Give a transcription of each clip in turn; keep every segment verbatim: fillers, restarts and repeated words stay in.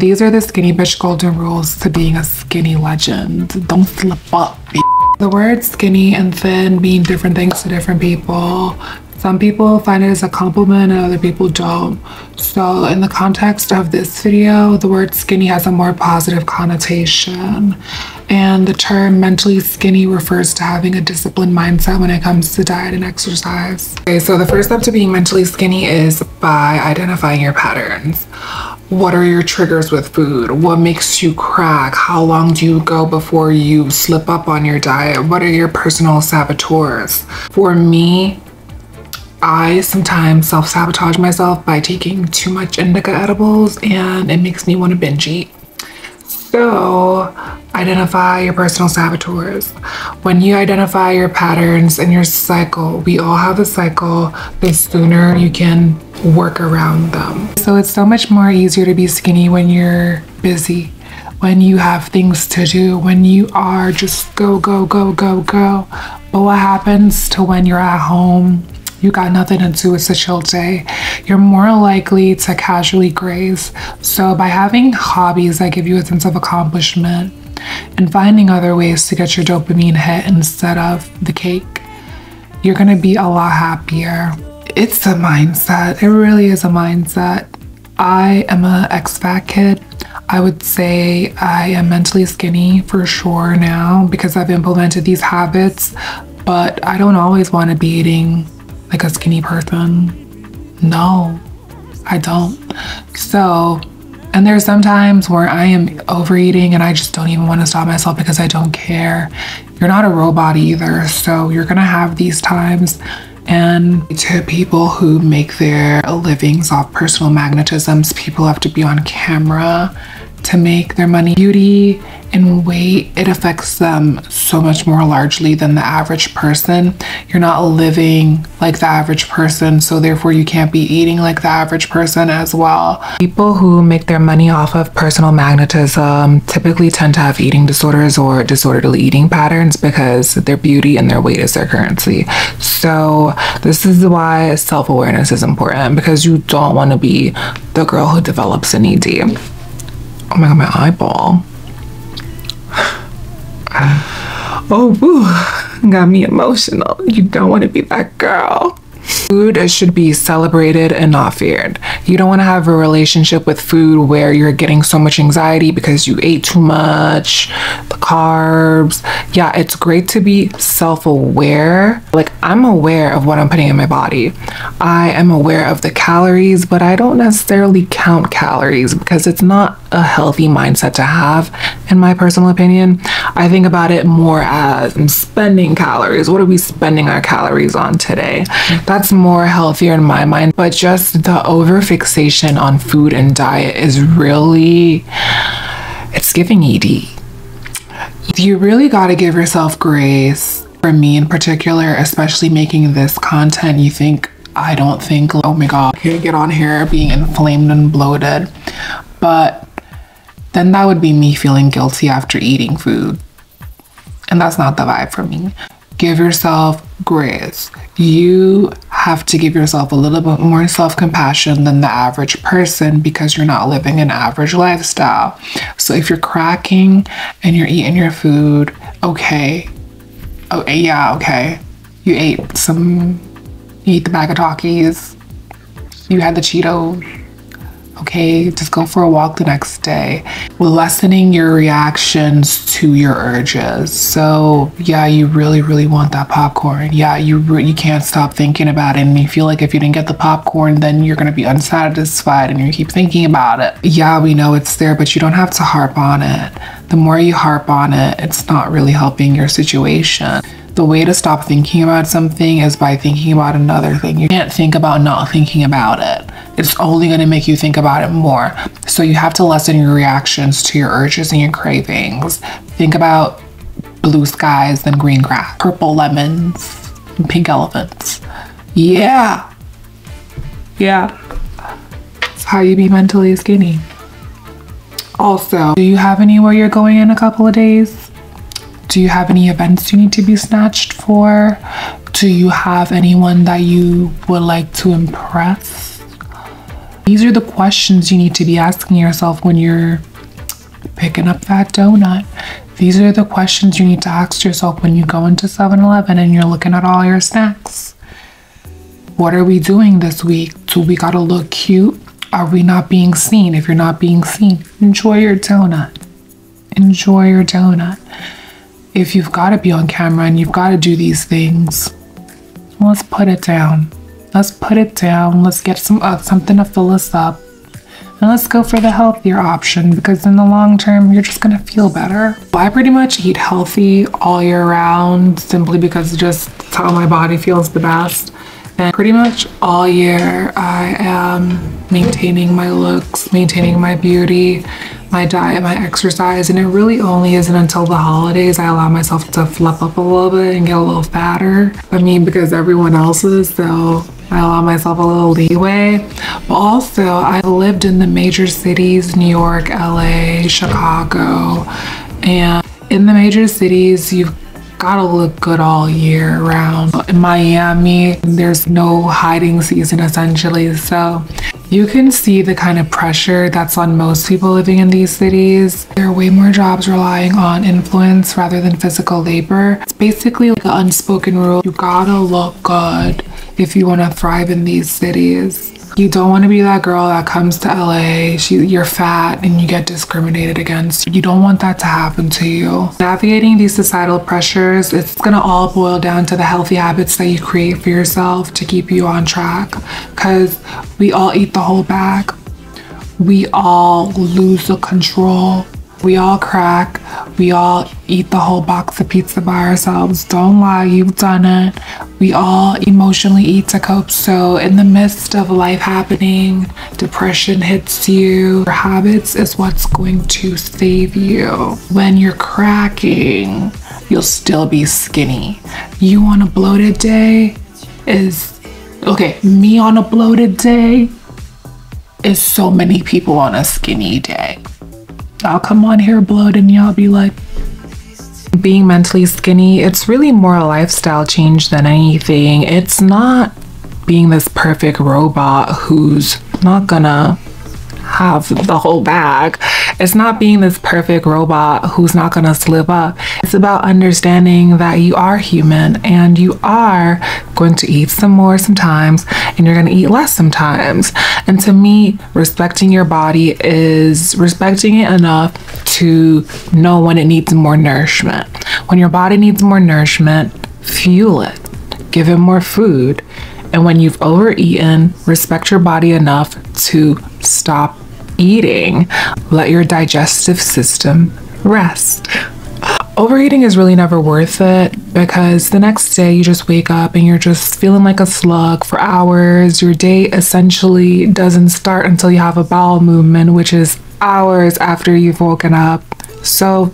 These are the skinny bitch golden rules to being a skinny legend. Don't slip up. The words skinny and thin mean different things to different people. Some people find it as a compliment and other people don't. So in the context of this video, the word skinny has a more positive connotation. And the term mentally skinny refers to having a disciplined mindset when it comes to diet and exercise. Okay, so the first step to being mentally skinny is by identifying your patterns. What are your triggers with food? What makes you crack? How long do you go before you slip up on your diet? What are your personal saboteurs? For me, I sometimes self-sabotage myself by taking too much indica edibles, and it makes me want to binge eat. So identify your personal saboteurs. When you identify your patterns and your cycle, we all have a cycle, the sooner you can work around them. So it's so much more easier to be skinny when you're busy, when you have things to do, when you are just go, go, go, go, go. But what happens to when you're at home? You got nothing to do, it's a chill day. You're more likely to casually graze. So by having hobbies that give you a sense of accomplishment and finding other ways to get your dopamine hit instead of the cake, you're gonna be a lot happier. It's a mindset, it really is a mindset. I am an ex-fat kid. I would say I am mentally skinny for sure now because I've implemented these habits, but I don't always wanna be eating like a skinny person. No, I don't. So, and there's sometimes where I am overeating and I just don't even want to stop myself because I don't care. You're not a robot either. So you're gonna have these times. And to people who make their livings off personal magnetisms, people have to be on camera to make their money. Beauty and weight, it affects them so much more largely than the average person. You're not living like the average person, so therefore you can't be eating like the average person as well. People who make their money off of personal magnetism typically tend to have eating disorders or disorderly eating patterns because their beauty and their weight is their currency. So this is why self-awareness is important, because you don't want to be the girl who develops an E D. Oh my god, my eyeball. Oh, woo, got me emotional. You don't want to be that girl. Food should be celebrated and not feared. You don't want to have a relationship with food where you're getting so much anxiety because you ate too much, the carbs. Yeah, it's great to be self-aware. Like, I'm aware of what I'm putting in my body. I am aware of the calories, but I don't necessarily count calories because it's not a healthy mindset to have, in my personal opinion. I think about it more as I'm spending calories. What are we spending our calories on today? That's more healthier in my mind, but just the over fixation on food and diet is really, it's giving E D. You really got to give yourself grace. For me in particular, especially making this content, you think, I don't think, oh my god, I can't get on here being inflamed and bloated, but then that would be me feeling guilty after eating food, and that's not the vibe for me. Give yourself grace. You have to give yourself a little bit more self-compassion than the average person because you're not living an average lifestyle. So if you're cracking and you're eating your food, okay. Oh, yeah, okay. You ate some, you ate the bag of Takis, you had the Cheetos. Okay, just go for a walk the next day. Lessening your reactions to your urges. So yeah, you really, really want that popcorn. Yeah, you you can't stop thinking about it, and you feel like if you didn't get the popcorn, then you're gonna be unsatisfied and you keep thinking about it. Yeah, we know it's there, but you don't have to harp on it. The more you harp on it, it's not really helping your situation. The way to stop thinking about something is by thinking about another thing. You can't think about not thinking about it. It's only going to make you think about it more. So you have to lessen your reactions to your urges and your cravings. Think about blue skies and green grass, purple lemons, and pink elephants. Yeah. Yeah. That's how you be mentally skinny. Also, do you have anywhere you're going in a couple of days? Do you have any events you need to be snatched for? Do you have anyone that you would like to impress? These are the questions you need to be asking yourself when you're picking up that donut. These are the questions you need to ask yourself when you go into seven eleven and you're looking at all your snacks. What are we doing this week? Do we gotta look cute? Are we not being seen? If you're not being seen, enjoy your donut. Enjoy your donut. If you've gotta be on camera and you've gotta do these things, let's put it down. Let's put it down. Let's get some uh, something to fill us up. And let's go for the healthier option, because in the long term, you're just gonna feel better. I pretty much eat healthy all year round, simply because just how my body feels the best. And pretty much all year, I am maintaining my looks, maintaining my beauty, my diet, my exercise, and it really only isn't until the holidays I allow myself to fluff up a little bit and get a little fatter. I mean, because everyone else is, so I allow myself a little leeway. But also, I lived in the major cities, New York, L A, Chicago, and in the major cities, you've gotta look good all year round. In Miami, there's no hiding season, essentially, so you can see the kind of pressure that's on most people living in these cities. There are way more jobs relying on influence rather than physical labor. It's basically like an unspoken rule. You gotta look good if you wanna thrive in these cities. You don't wanna be that girl that comes to L A, she, you're fat and you get discriminated against. You don't want that to happen to you. Navigating these societal pressures, it's gonna all boil down to the healthy habits that you create for yourself to keep you on track. Cause we all eat the whole bag. We all lose the control. We all crack. We all eat the whole box of pizza by ourselves. Don't lie, you've done it. We all emotionally eat to cope. So in the midst of life happening, depression hits you. Your habits is what's going to save you. When you're cracking, you'll still be skinny. You on a bloated day is, okay, me on a bloated day is so many people on a skinny day. I'll come on here bloated and y'all be like, being mentally skinny, it's really more a lifestyle change than anything. It's not being this perfect robot who's not gonna have the whole bag. It's not being this perfect robot who's not gonna slip up. It's about understanding that you are human and you are going to eat some more sometimes and you're gonna eat less sometimes. And to me, respecting your body is respecting it enough to know when it needs more nourishment. When your body needs more nourishment, fuel it, give it more food. And when you've overeaten, respect your body enough to stop eating. Let your digestive system rest. Overeating is really never worth it, because the next day you just wake up and you're just feeling like a slug for hours. Your day essentially doesn't start until you have a bowel movement, which is hours after you've woken up. So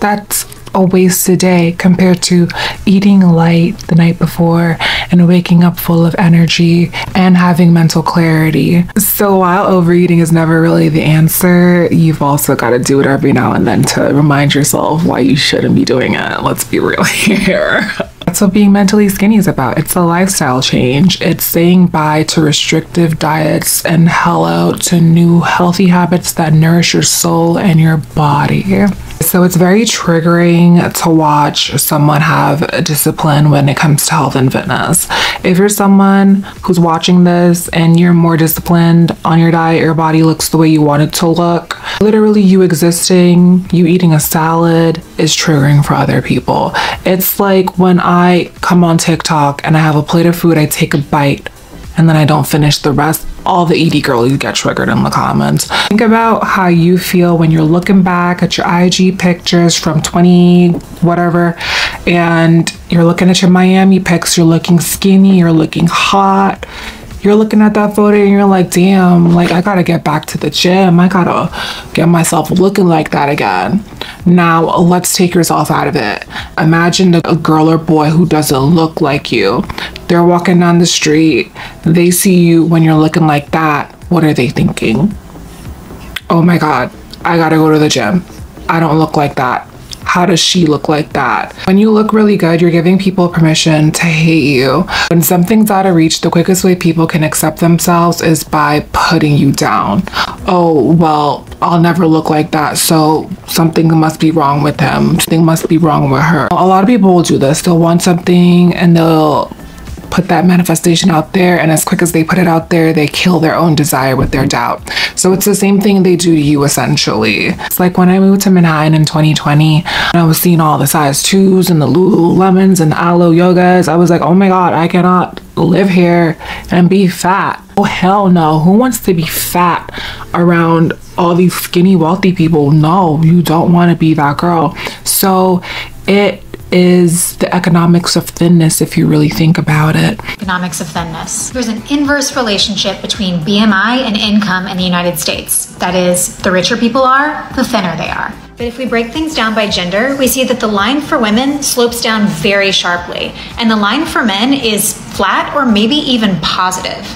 that's a wasted day compared to eating light the night before and waking up full of energy and having mental clarity. So while overeating is never really the answer, you've also got to do it every now and then to remind yourself why you shouldn't be doing it. Let's be real here. That's what being mentally skinny is about. It's a lifestyle change. It's saying bye to restrictive diets and hello to new healthy habits that nourish your soul and your body. So it's very triggering to watch someone have discipline when it comes to health and fitness. If you're someone who's watching this and you're more disciplined on your diet, your body looks the way you want it to look, literally you existing, you eating a salad is triggering for other people. It's like when I come on TikTok and I have a plate of food, I take a bite and then I don't finish the rest. All the E D girlies get triggered in the comments. Think about how you feel when you're looking back at your I G pictures from twenty whatever, and you're looking at your Miami pics, you're looking skinny, you're looking hot. You're looking at that photo and you're like, damn, like I gotta get back to the gym. I gotta get myself looking like that again. Now let's take yourself out of it. Imagine a girl or boy who doesn't look like you. They're walking down the street. They see you when you're looking like that. What are they thinking? Oh my God, I gotta go to the gym. I don't look like that. how does she look like that? When you look really good, you're giving people permission to hate you. When something's out of reach, the quickest way people can accept themselves is by putting you down. Oh, well, I'll never look like that, so something must be wrong with him. Something must be wrong with her. A lot of people will do this. They'll want something and they'll put that manifestation out there, and as quick as they put it out there, they kill their own desire with their doubt. So it's the same thing they do to you, essentially. It's like when I moved to Manhattan in twenty twenty, and I was seeing all the size twos and the Lululemons and the Aloe Yogas. I was like, oh my god, I cannot live here and be fat. Oh hell no, who wants to be fat around all these skinny wealthy people? No, you don't want to be that girl. So it is the economics of thinness, if you really think about it. Economics of thinness. There's an inverse relationship between B M I and income in the United States. That is, the richer people are, the thinner they are. But if we break things down by gender, we see that the line for women slopes down very sharply, and the line for men is flat or maybe even positive.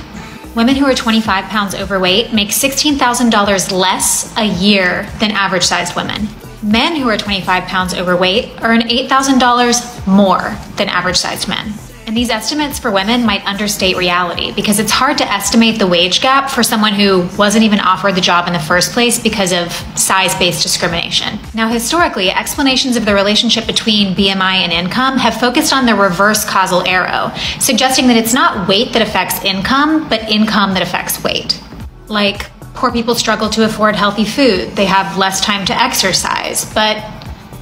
Women who are twenty-five pounds overweight make sixteen thousand dollars less a year than average-sized women. Men who are twenty-five pounds overweight earn eight thousand dollars more than average-sized men. And these estimates for women might understate reality, because it's hard to estimate the wage gap for someone who wasn't even offered the job in the first place because of size-based discrimination. Now, historically, explanations of the relationship between B M I and income have focused on the reverse causal arrow, suggesting that it's not weight that affects income, but income that affects weight. Like, poor people struggle to afford healthy food. They have less time to exercise, but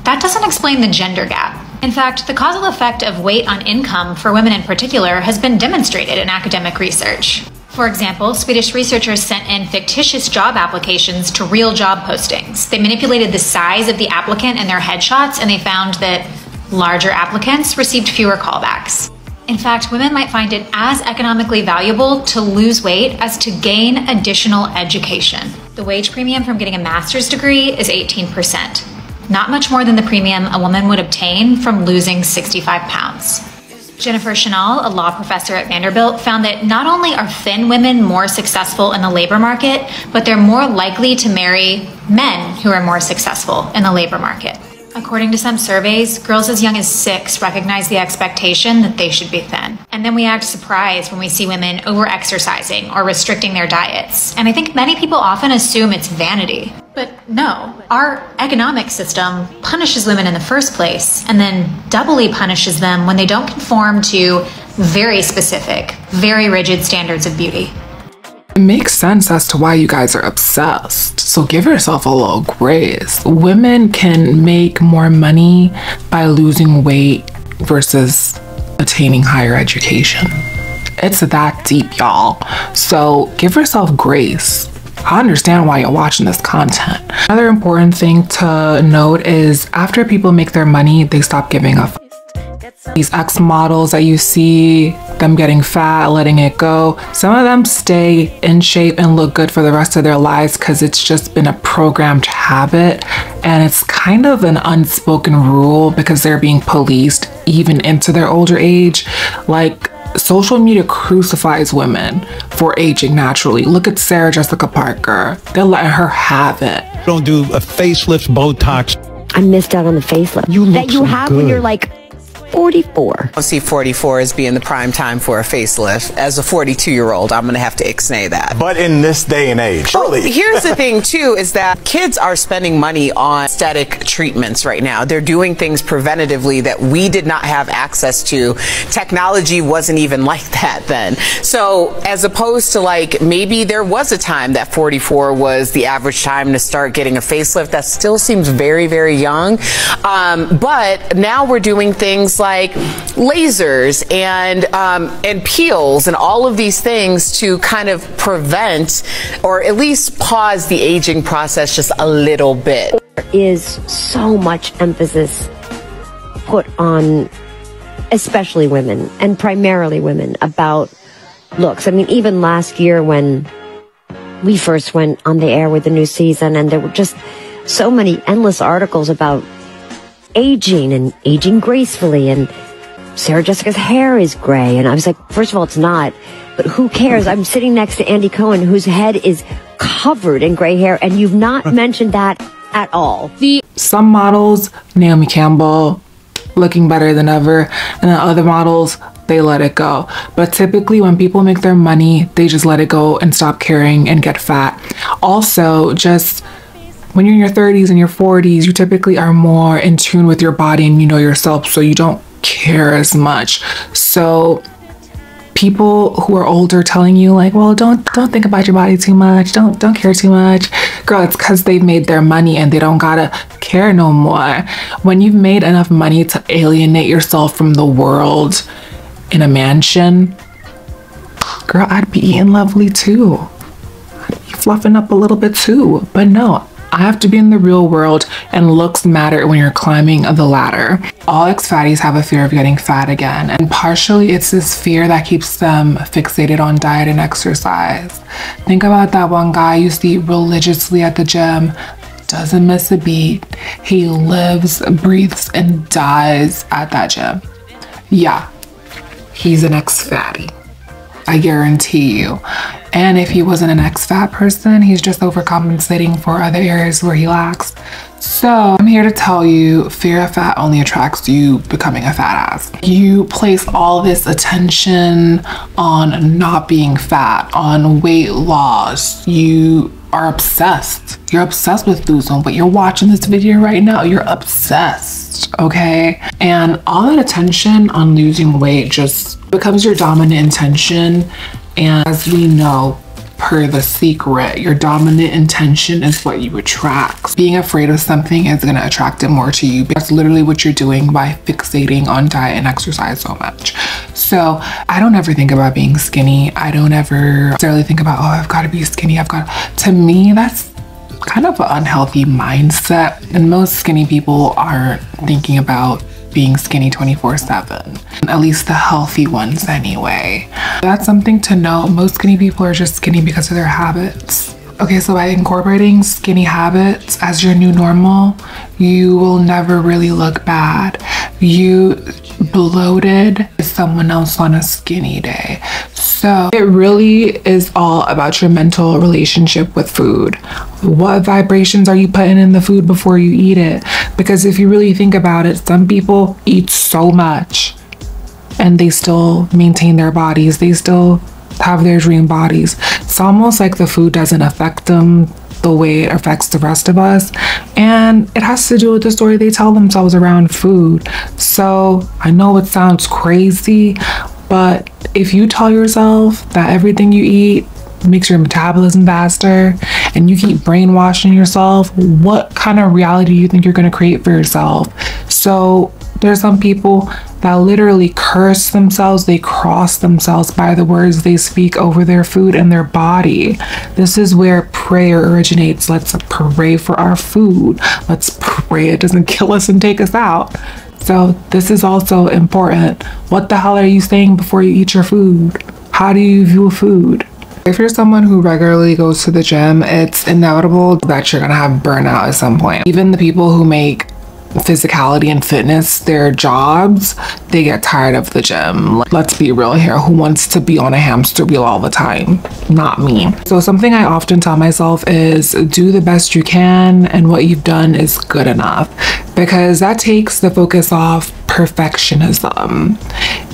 that doesn't explain the gender gap. In fact, the causal effect of weight on income for women in particular has been demonstrated in academic research. For example, Swedish researchers sent in fictitious job applications to real job postings. They manipulated the size of the applicant and their headshots, and they found that larger applicants received fewer callbacks. In fact, women might find it as economically valuable to lose weight as to gain additional education. The wage premium from getting a master's degree is eighteen percent, not much more than the premium a woman would obtain from losing sixty-five pounds. Jennifer Chanel, a law professor at Vanderbilt, found that not only are thin women more successful in the labor market, but they're more likely to marry men who are more successful in the labor market. According to some surveys, girls as young as six recognize the expectation that they should be thin. And then we act surprised when we see women over-exercising or restricting their diets. And I think many people often assume it's vanity. But no, our economic system punishes women in the first place, and then doubly punishes them when they don't conform to very specific, very rigid standards of beauty. It makes sense as to why you guys are obsessed, so give yourself a little grace. Women can make more money by losing weight versus attaining higher education. It's that deep, y'all. So give yourself grace. I understand why you're watching this content. Another important thing to note is after people make their money, they stop giving a f. These ex models that you see, them getting fat, letting it go, some of them stay in shape and look good for the rest of their lives because it's just been a programmed habit, and it's kind of an unspoken rule because they're being policed even into their older age. Like, social media crucifies women for aging naturally. Look at Sarah Jessica Parker. They're letting her have it. Don't do a facelift, Botox. I missed out on the facelift you that you so have good. When you're like forty-four. I see forty-four as being the prime time for a facelift. As a forty-two year old, I'm gonna have to ixnay that. But in this day and age, surely. Well, here's the thing too, is that kids are spending money on aesthetic treatments right now. They're doing things preventatively that we did not have access to. Technology wasn't even like that then. So as opposed to, like, maybe there was a time that forty-four was the average time to start getting a facelift. That still seems very, very young. Um, but now we're doing things like lasers and um, and peels and all of these things to kind of prevent or at least pause the aging process just a little bit. There is so much emphasis put on, especially women and primarily women, about looks. I mean, even last year when we first went on the air with the new season, and there were just so many endless articles about aging and aging gracefully, and Sarah Jessica's hair is gray, and I was like, first of all, it's not, but who cares? I'm sitting next to Andy Cohen, whose head is covered in gray hair, and you've not mentioned that at all. The Some models, Naomi Campbell, looking better than ever, and then other models, they let it go. But typically when people make their money, they just let it go and stop caring and get fat. Also, just when you're in your thirties and your forties, you typically are more in tune with your body and you know yourself, so you don't care as much. So people who are older telling you like, well, don't don't think about your body too much, don't don't care too much, girl, it's because they've made their money and they don't gotta care no more. When you've made enough money to alienate yourself from the world in a mansion, girl, I'd be eating lovely too, I'd be fluffing up a little bit too. But no, I have to be in the real world, and looks matter when you're climbing the ladder. All ex-fatties have a fear of getting fat again, and partially it's this fear that keeps them fixated on diet and exercise. Think about that one guy you see religiously at the gym, doesn't miss a beat. He lives, breathes, and dies at that gym. Yeah, he's an ex-fatty. I guarantee you. And if he wasn't an ex-fat person, he's just overcompensating for other areas where he lacks. So I'm here to tell you, fear of fat only attracts you becoming a fat ass. You place all this attention on not being fat, on weight loss. You are obsessed. You're obsessed with losing weight. You're watching this video right now. You're obsessed, okay? And all that attention on losing weight just becomes your dominant intention. And as we know, per The Secret, your dominant intention is what you attract. Being afraid of something is going to attract it more to you. That's literally what you're doing by fixating on diet and exercise so much. So I don't ever think about being skinny. I don't ever necessarily think about, oh, I've got to be skinny. I've got to me, that's kind of an unhealthy mindset. And most skinny people aren't thinking about being skinny twenty-four seven, at least the healthy ones anyway. That's something to know. Most skinny people are just skinny because of their habits. Okay, so by incorporating skinny habits as your new normal, you will never really look bad. You bloated someone else on a skinny day. So it really is all about your mental relationship with food. What vibrations are you putting in the food before you eat it? Because if you really think about it, some people eat so much and they still maintain their bodies. They still have their dream bodies. It's almost like the food doesn't affect them the way it affects the rest of us, and it has to do with the story they tell themselves around food. So I know it sounds crazy, but if you tell yourself that everything you eat makes your metabolism faster and you keep brainwashing yourself, what kind of reality do you think you're going to create for yourself? So there's some people that literally curse themselves, they cross themselves by the words they speak over their food and their body. This is where prayer originates. Let's pray for our food. Let's pray it doesn't kill us and take us out. So this is also important. What the hell are you saying before you eat your food? How do you view food? If you're someone who regularly goes to the gym, it's inevitable that you're gonna have burnout at some point. Even the people who make physicality and fitness their jobs, they get tired of the gym. Let's be real here. Who wants to be on a hamster wheel all the time? Not me. So something I often tell myself is do the best you can, and what you've done is good enough, because that takes the focus off perfectionism.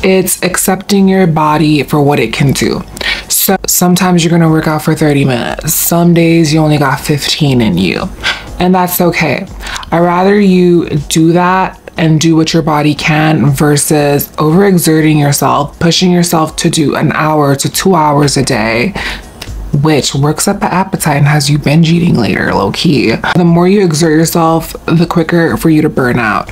It's accepting your body for what it can do. So sometimes you're gonna work out for thirty minutes. Some days you only got fifteen in you, and that's okay. I'd rather you do that and do what your body can versus overexerting yourself, pushing yourself to do an hour to two hours a day, which works up the appetite and has you binge eating later, low key. The more you exert yourself, the quicker for you to burn out.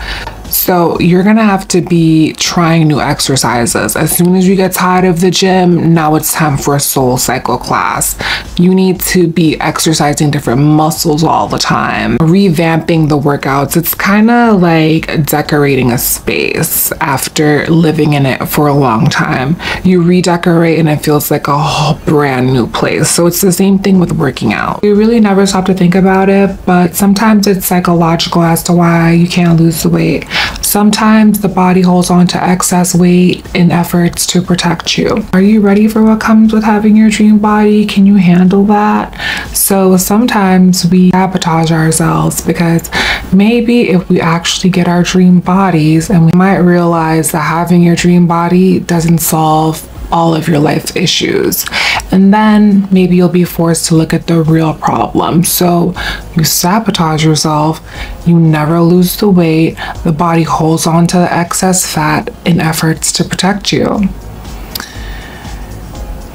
So you're gonna have to be trying new exercises. As soon as you get tired of the gym, now it's time for a SoulCycle class. You need to be exercising different muscles all the time, revamping the workouts. It's kind of like decorating a space after living in it for a long time. You redecorate and it feels like a whole brand new place. So it's the same thing with working out. You really never stop to think about it, but sometimes it's psychological as to why you can't lose the weight. Sometimes the body holds on to excess weight in efforts to protect you. Are you ready for what comes with having your dream body? Can you handle that? So sometimes we sabotage ourselves because maybe if we actually get our dream bodies, and we might realize that having your dream body doesn't solve all of your life issues. And then maybe you'll be forced to look at the real problem. So you sabotage yourself, you never lose the weight, the body holds on to the excess fat in efforts to protect you.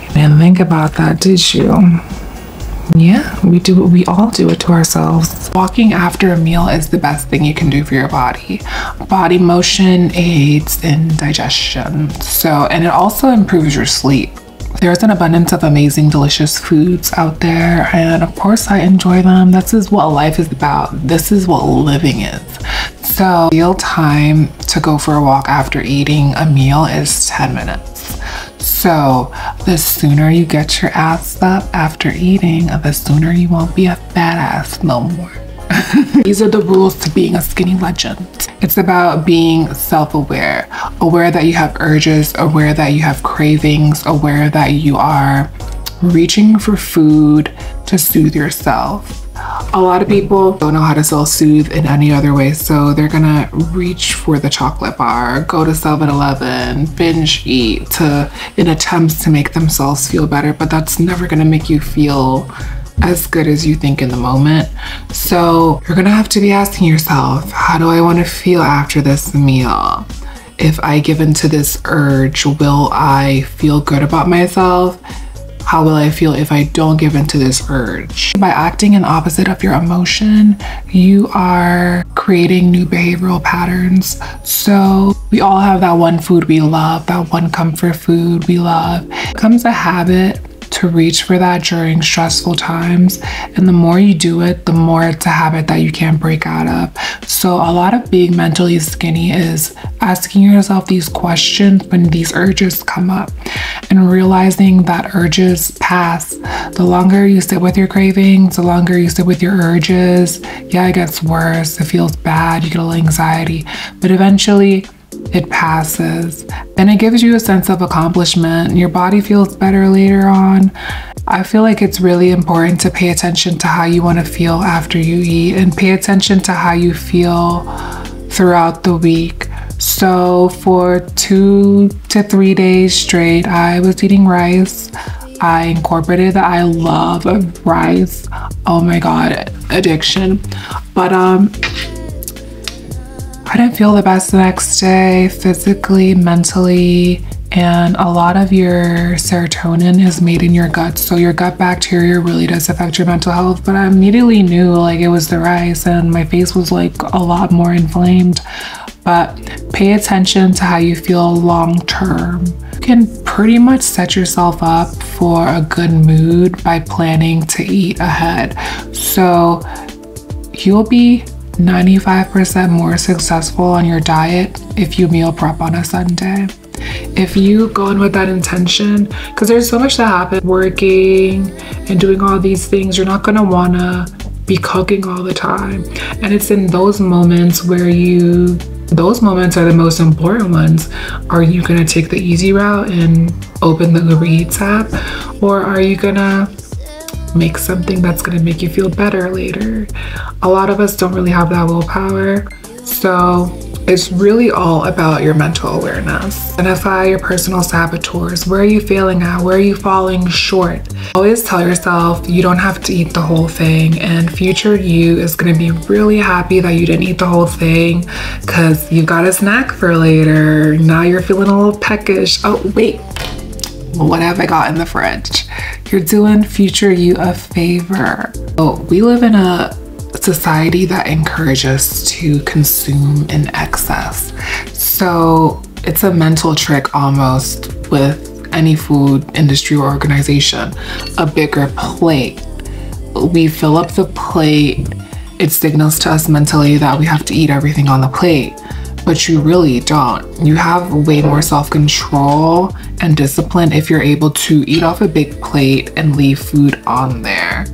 You didn't think about that, did you? Yeah, we do we all do it to ourselves. Walking after a meal is the best thing you can do for your body. Body motion aids in digestion. So, and it also improves your sleep. There's an abundance of amazing, delicious foods out there, and of course I enjoy them. This is what life is about. This is what living is. So, ideal time to go for a walk after eating a meal is ten minutes. So the sooner you get your ass up after eating, the sooner you won't be a fat ass no more. These are the rules to being a skinny legend. It's about being self-aware, aware that you have urges, aware that you have cravings, aware that you are reaching for food to soothe yourself. A lot of people don't know how to self-soothe in any other way, so they're gonna reach for the chocolate bar, go to seven eleven, binge eat to in attempts to make themselves feel better, but that's never gonna make you feel as good as you think in the moment. So you're gonna have to be asking yourself, how do I want to feel after this meal? If I give in to this urge, will I feel good about myself? How will I feel if I don't give in to this urge? By acting in opposite of your emotion, you are creating new behavioral patterns. So we all have that one food we love, that one comfort food we love. It becomes a habit to reach for that during stressful times. And the more you do it, the more it's a habit that you can't break out of. So a lot of being mentally skinny is asking yourself these questions when these urges come up and realizing that urges pass. The longer you sit with your cravings, the longer you sit with your urges, yeah, it gets worse, it feels bad, you get a little anxiety, but eventually it passes and it gives you a sense of accomplishment. Your body feels better later on. I feel like it's really important to pay attention to how you want to feel after you eat and pay attention to how you feel throughout the week. So for two to three days straight, I was eating rice. I incorporated that I love rice. Oh my God, addiction. But um, I didn't feel the best the next day, physically, mentally, and a lot of your serotonin is made in your gut. So your gut bacteria really does affect your mental health, but I immediately knew like it was the rice and my face was like a lot more inflamed. But pay attention to how you feel long term. You can pretty much set yourself up for a good mood by planning to eat ahead. So you'll be ninety-five percent more successful on your diet if you meal prep on a Sunday. If you go in with that intention, because there's so much that happens, working and doing all these things, you're not gonna wanna be cooking all the time. And it's in those moments where you, those moments are the most important ones. Are you gonna take the easy route and open the Uber Eats app? Or are you gonna make something that's gonna make you feel better later? A lot of us don't really have that willpower. So it's really all about your mental awareness. Identify your personal saboteurs. Where are you failing at? Where are you falling short? Always tell yourself you don't have to eat the whole thing, and future you is gonna be really happy that you didn't eat the whole thing because you've got a snack for later. Now you're feeling a little peckish. Oh wait, what have I got in the fridge? You're doing future you a favor. Oh, we live in a society that encourages to consume in excess. So it's a mental trick almost with any food industry or organization. A bigger plate. We fill up the plate. It signals to us mentally that we have to eat everything on the plate. But you really don't. You have way more self-control and discipline if you're able to eat off a big plate and leave food on there.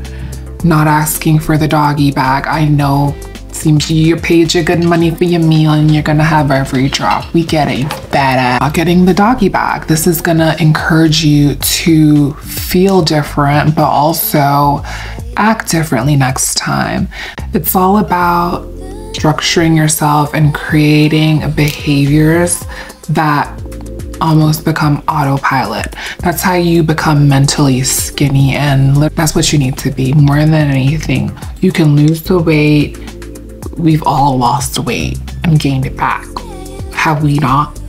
Not asking for the doggy bag. I know Seems you paid your good money for your meal and you're gonna have every drop. We get it, badass. Not getting the doggy bag. This is gonna encourage you to feel different, but also act differently next time. It's all about structuring yourself and creating behaviors that almost become autopilot. That's how you become mentally skinny, and that's what you need to be more than anything. You can lose the weight. We've all lost weight and gained it back. Have we not?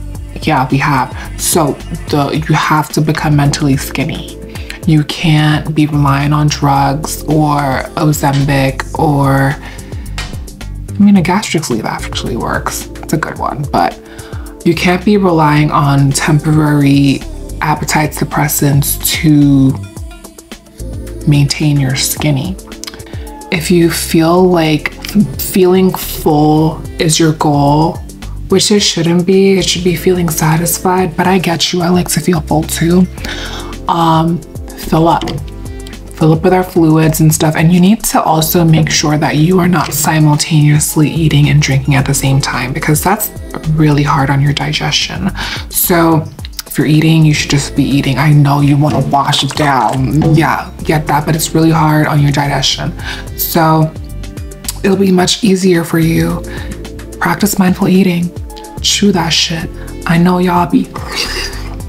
Yeah, we have. So the, you have to become mentally skinny. You can't be relying on drugs or Ozempic or, I mean, a gastric sleeve actually works. It's a good one, but you can't be relying on temporary appetite suppressants to maintain your skinny. If you feel like feeling full is your goal, which it shouldn't be, it should be feeling satisfied, but I get you, I like to feel full too. Um, fill up. Fill up with our fluids and stuff, and you need to also make sure that you are not simultaneously eating and drinking at the same time, because that's really hard on your digestion. So if you're eating, you should just be eating. I know you want to wash it down, yeah, get that, but it's really hard on your digestion. So it'll be much easier for you. Practice mindful eating. Chew that shit. I know y'all be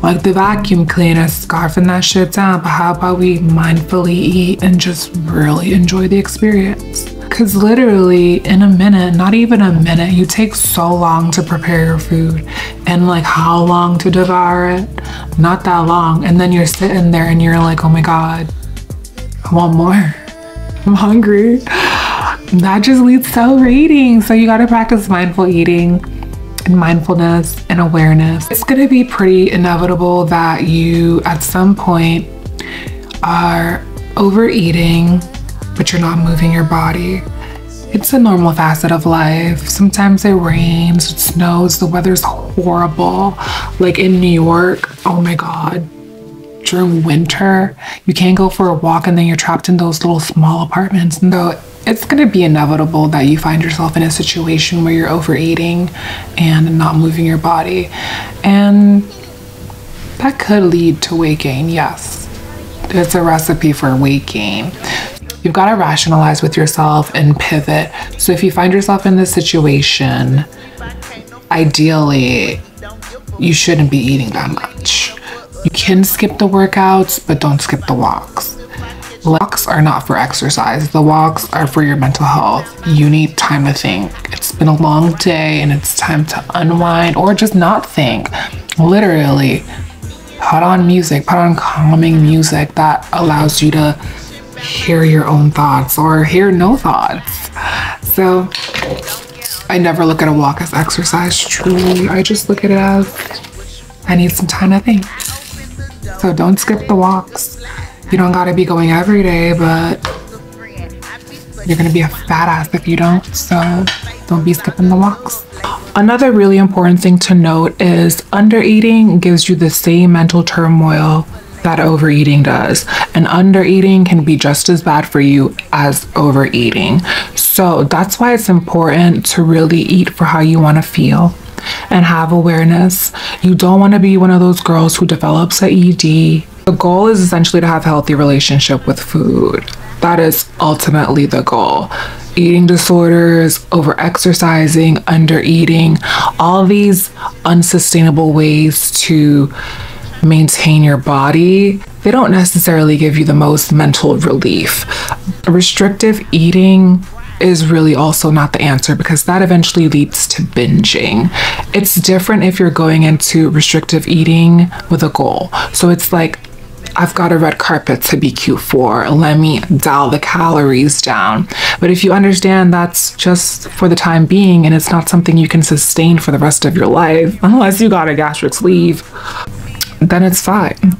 like the vacuum cleaner, scarfing that shit down, but how about we mindfully eat and just really enjoy the experience? Because literally in a minute, not even a minute, you take so long to prepare your food, and like how long to devour it? Not that long. And then you're sitting there and you're like, oh my God, I want more. I'm hungry. That just leads to overeating. So you gotta practice mindful eating and mindfulness and awareness. It's gonna be pretty inevitable that you at some point are overeating, but you're not moving your body. It's a normal facet of life. Sometimes it rains, it snows, the weather's horrible. Like in New York, oh my God, during winter, you can't go for a walk and then you're trapped in those little small apartments. And though it's gonna be inevitable that you find yourself in a situation where you're overeating and not moving your body. And that could lead to weight gain, yes. It's a recipe for weight gain. You've gotta rationalize with yourself and pivot. So if you find yourself in this situation, ideally, you shouldn't be eating that much. You can skip the workouts, but don't skip the walks. Walks are not for exercise. The walks are for your mental health. You need time to think. It's been a long day and it's time to unwind or just not think. Literally, put on music, put on calming music that allows you to hear your own thoughts or hear no thoughts. So I never look at a walk as exercise, truly. I just look at it as I need some time to think. So don't skip the walks. You don't gotta be going every day, but you're gonna be a fat ass if you don't, so don't be skipping the walks. Another really important thing to note is undereating gives you the same mental turmoil that overeating does. And undereating can be just as bad for you as overeating. So that's why it's important to really eat for how you wanna feel and have awareness. You don't wanna be one of those girls who develops an E D. The goal is essentially to have a healthy relationship with food. That is ultimately the goal. Eating disorders, over-exercising, under-eating, all these unsustainable ways to maintain your body, they don't necessarily give you the most mental relief. Restrictive eating is really also not the answer, because that eventually leads to binging. It's different if you're going into restrictive eating with a goal. So it's like, I've got a red carpet to be cute for, let me dial the calories down. But if you understand that's just for the time being and it's not something you can sustain for the rest of your life, unless you got a gastric sleeve, then it's fine.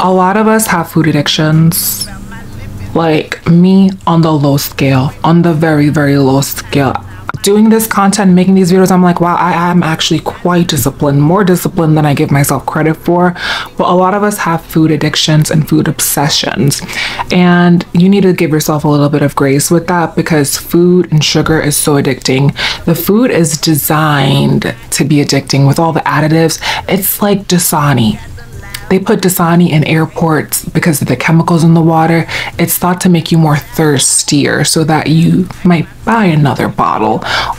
A lot of us have food addictions. Like me, on the low scale, on the very, very low scale. doing this content, making these videos, I'm like, wow, I am actually quite disciplined, more disciplined than I give myself credit for. But a lot of us have food addictions and food obsessions, and you need to give yourself a little bit of grace with that, because food and sugar is so addicting. The food is designed to be addicting with all the additives. It's like Dasani. They put Dasani in airports because of the chemicals in the water. It's thought to make you more thirstier so that you might buy another bottle,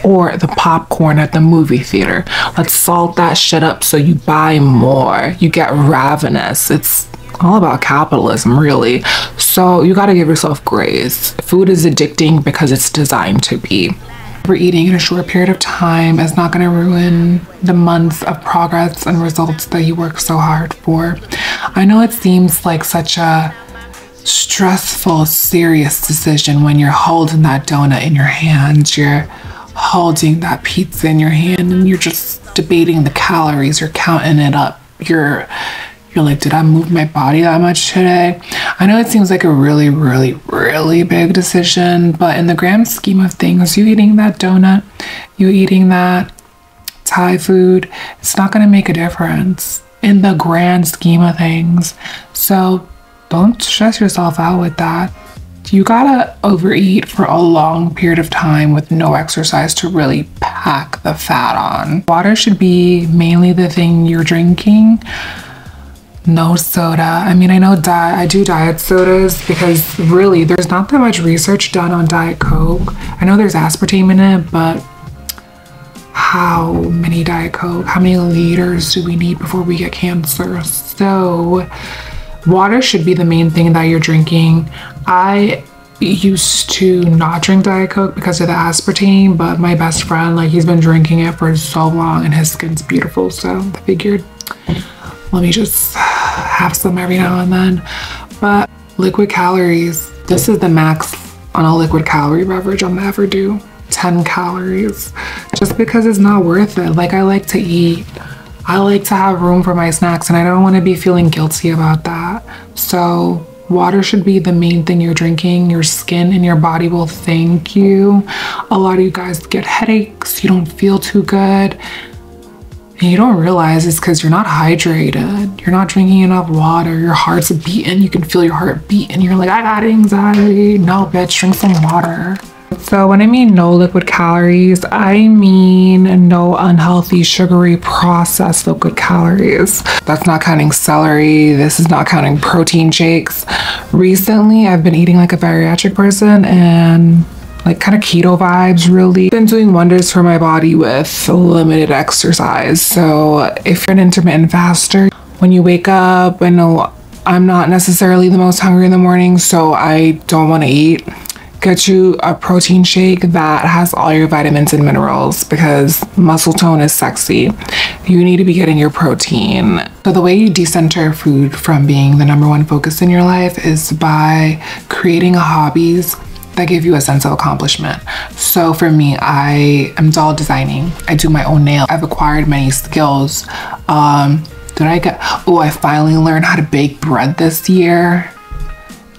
or the popcorn at the movie theater. Let's salt that shit up so you buy more. You get ravenous. It's all about capitalism, really. So you gotta give yourself grace. Food is addicting because it's designed to be. Overeating in a short period of time is not going to ruin the months of progress and results that you work so hard for. I know it seems like such a stressful, serious decision when you're holding that donut in your hand, you're holding that pizza in your hand, and you're just debating the calories, you're counting it up, you're you're like, did I move my body that much today? I know it seems like a really, really, really big decision, but in the grand scheme of things, you eating that donut, you eating that Thai food, it's not gonna make a difference in the grand scheme of things. So don't stress yourself out with that. You gotta overeat for a long period of time with no exercise to really pack the fat on. Water should be mainly the thing you're drinking. No soda. I mean, I know di- I do diet sodas because really there's not that much research done on Diet Coke. I know there's aspartame in it, but how many Diet Coke, how many liters do we need before we get cancer? So water should be the main thing that you're drinking. I used to not drink Diet Coke because of the aspartame, but my best friend, like, he's been drinking it for so long and his skin's beautiful, so I figured let me just have some every now and then. But liquid calories, this is the max on a liquid calorie beverage I'll ever do, ten calories, just because it's not worth it. Like, I like to eat, I like to have room for my snacks, and I don't want to be feeling guilty about that. So water should be the main thing you're drinking. Your skin and your body will thank you. A lot of you guys get headaches, you don't feel too good, and you don't realize it's because you're not hydrated, you're not drinking enough water, your heart's beating, you can feel your heart beat, and you're like, I got anxiety. No, bitch, drink some water. So when I mean no liquid calories, I mean no unhealthy, sugary, processed liquid calories. That's not counting celery, this is not counting protein shakes. Recently, I've been eating like a bariatric person, and like kind of keto vibes, really. Been doing wonders for my body with limited exercise. So if you're an intermittent faster, when you wake up, I know I'm not necessarily the most hungry in the morning, so I don't want to eat. Get you a protein shake that has all your vitamins and minerals, because muscle tone is sexy. You need to be getting your protein. So the way you decenter food from being the number one focus in your life is by creating hobbies that give you a sense of accomplishment. So for me, I am doll designing. I do my own nails. I've acquired many skills. Um, did I get, oh, I finally learned how to bake bread this year,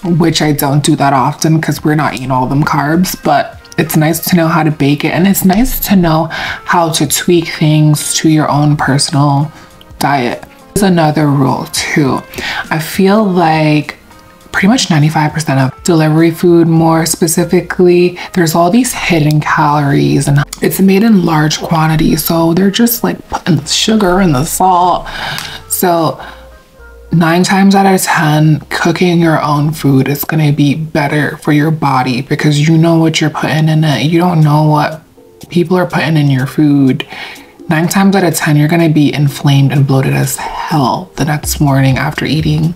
which I don't do that often because we're not eating all them carbs, but it's nice to know how to bake it. And it's nice to know how to tweak things to your own personal diet. There's another rule too. I feel like pretty much ninety-five percent of delivery food, more specifically, there's all these hidden calories, and it's made in large quantities, so they're just like putting the sugar and the salt. So nine times out of ten, cooking your own food is going to be better for your body, because you know what you're putting in it. You don't know what people are putting in your food. Nine times out of ten, you're going to be inflamed and bloated as hell the next morning after eating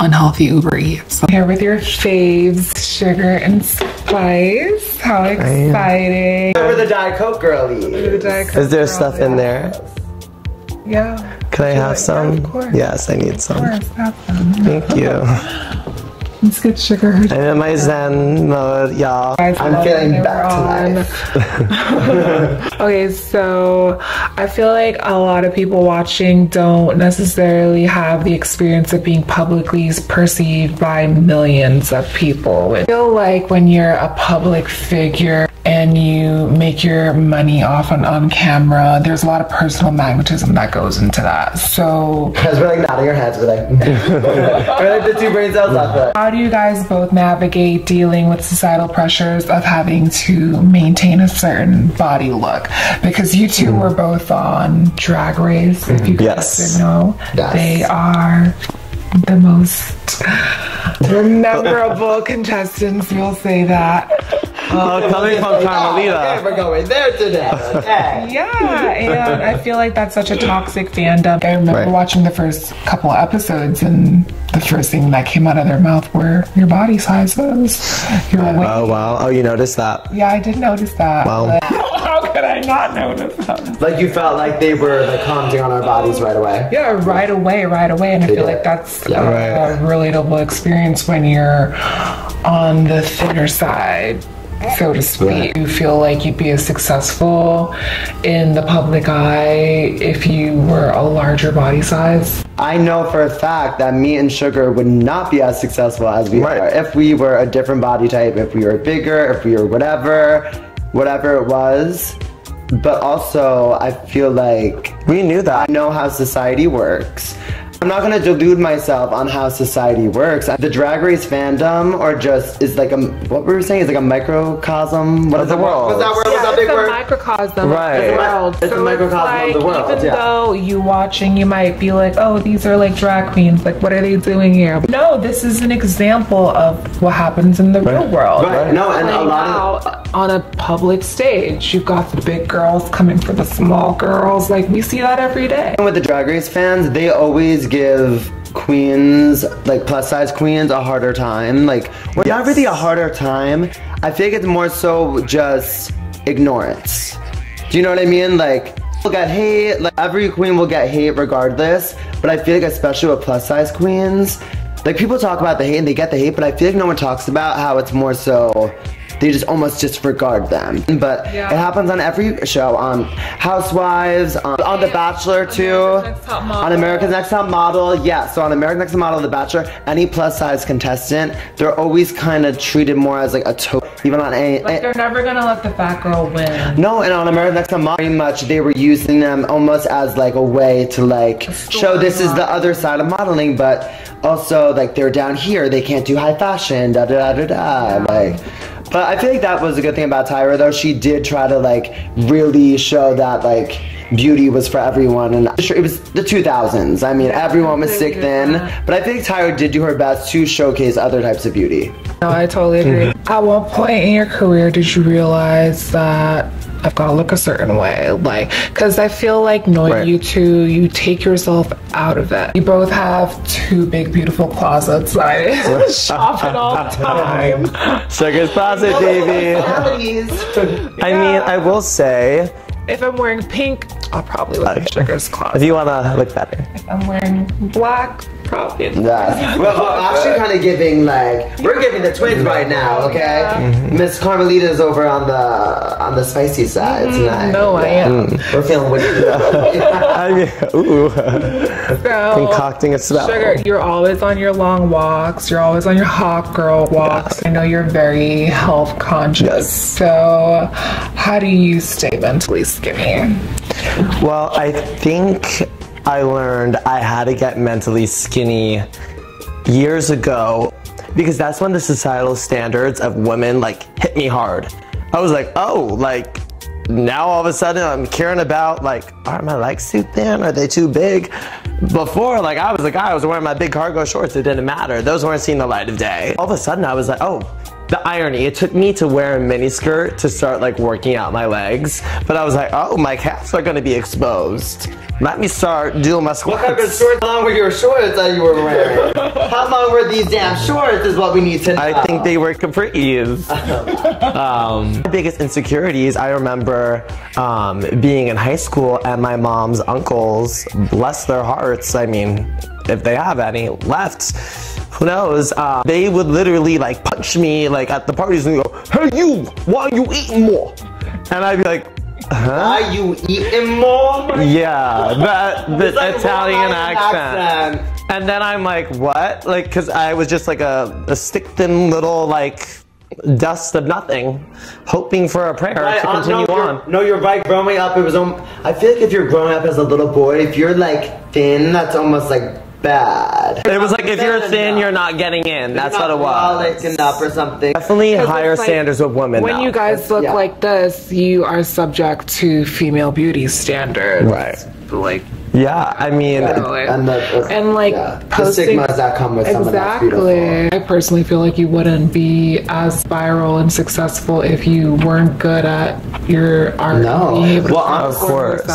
unhealthy Uber Eats. So here with your faves, sugar and spice. How exciting. We're the Diet Coke girlies. The Diet Coke Is there girlies. Stuff in there? Yeah. Can I have like some? That, of course. Yes, I need some. Of course, have some. Thank you. Let's get sugar. I'm in my zen mode, y'all. I'm getting back to life. Okay, so I feel like a lot of people watching don't necessarily have the experience of being publicly perceived by millions of people. I feel like when you're a public figure and and you make your money off on, on camera, there's a lot of personal magnetism that goes into that. So because we're like nodding our heads, we're like, we're like the two brain cells off it. How do you guys both navigate dealing with societal pressures of having to maintain a certain body look? Because you two mm. were both on Drag Race, mm-hmm. if you guys yes. didn't know. Yes. They are the most memorable contestants, we'll say that. Oh, coming from Carmelita. Okay, we're going there today. Okay. Yeah, and I feel like that's such a toxic fandom. I remember right. watching the first couple of episodes, and the first thing that came out of their mouth were your body sizes. You're like, wait. Oh, wow. Oh, you noticed that? Yeah, I did notice that. Wow. How could I not notice that? Like, you felt like they were like commenting on our bodies right away. Yeah, right away, right away. And I feel like that's yeah, a, right. a relatable experience when you're on the thinner side, so to speak. Yeah. You feel like you'd be as successful in the public eye if you were a larger body size. I know for a fact that me and Sugar would not be as successful as we right. are if we were a different body type, if we were bigger, if we were whatever, whatever it was. But also, I feel like we knew that. I know how society works. I'm not gonna delude myself on how society works. The Drag Race fandom, or just is like a what we were saying is like a microcosm. What of is the world? What's that word? Yeah, that it's big a word? Microcosm. Right. Of the world. It's so a microcosm it's like, of the world. Even yeah. though you watching, you might be like, oh, these are like drag queens. Like, what are they doing here? No, this is an example of what happens in the right. real world. Right. Right. No, and like a lot out of on a public stage, you've got the big girls coming for the small girls. Like, we see that every day. And with the Drag Race fans, they always give queens, like plus size queens, a harder time. Like, we're yes. not really a harder time. I feel like it's more so just ignorance. Do you know what I mean? Like, people get hate, like every queen will get hate regardless, but I feel like especially with plus size queens, like people talk about the hate and they get the hate, but I feel like no one talks about how it's more so they just almost disregard them. But yeah. it happens on every show, on Housewives, on, on The Bachelor too, on America's Next Top Model. Yeah, so on America's Next Top Model, The Bachelor, any plus size contestant, they're always kind of treated more as like a token. Even on any- Like they're never gonna let the fat girl win. No, and on America's Next Top Model, pretty much they were using them almost as like a way to like show this is the other side of modeling, but also like they're down here, they can't do high fashion, da da da da da, like. But I feel like that was a good thing about Tyra, though. She did try to, like, really show that, like, beauty was for everyone. And it was the two thousands. I mean, everyone was sick then. But I think Tyra did do her best to showcase other types of beauty. No, I totally agree. Mm-hmm. At what point in your career did you realize that I've got to look a certain way? Like, because I feel like knowing right. you two, you take yourself out of it. You both have two big, beautiful closets. I shop at all time. Sugar's closet, baby. I mean, I will say, if I'm wearing pink, I'll probably look okay. at Sugar's closet. If you want to look better. If I'm wearing black, probably. Yeah. Well, we're actually kind of giving like, we're giving the twins right now, okay? Miss yeah. Carmelita's over on the on the spicy side tonight. Mm, no, yeah. I am. Mm. We're feeling wicked. I mean, ooh. So, concocting a smell. Sugar, you're always on your long walks. You're always on your hot girl walks. Yeah. I know you're very health conscious. Yes. So how do you stay mentally skinny? Well, I think I learned I had to get mentally skinny years ago because that's when the societal standards of women like hit me hard. I was like, oh, like now all of a sudden I'm caring about like, are my legs too thin? Are they too big? Before, like I was a guy, I was wearing my big cargo shorts. It didn't matter. Those weren't seeing the light of day. All of a sudden I was like, oh, the irony. It took me to wear a miniskirt to start like working out my legs, but I was like, oh, my calves are gonna be exposed. Let me start doing my squats. What kind of shorts? How long were your shorts that you were wearing? How long were these damn shorts is what we need to know. I think they were capris. um, my biggest insecurities, I remember um, being in high school and my mom's uncles, bless their hearts, I mean, if they have any left, who knows, uh, they would literally like punch me like at the parties and go, hey you, why are you eating more? And I'd be like, huh? Why you eating more? Yeah, that the like Italian accent. accent. And then I'm like, what? Like, cause I was just like a, a stick thin little like dust of nothing, hoping for a prayer right, to continue uh, no, on. No, you're right. Growing up, it was. Um, I feel like if you're growing up as a little boy, if you're like thin, that's almost like bad. It was like if you're thin, you're not getting in. That's what it was. Enough or something. Definitely higher standards with women. When you guys look like this, you are subject to female beauty standards. Right. Like. Yeah, I mean, yeah, and, like, and, the, and like yeah, posting, the stigmas that come with something exactly. That's beautiful. I personally feel like you wouldn't be as viral and successful if you weren't good at your art. No, well, of course, of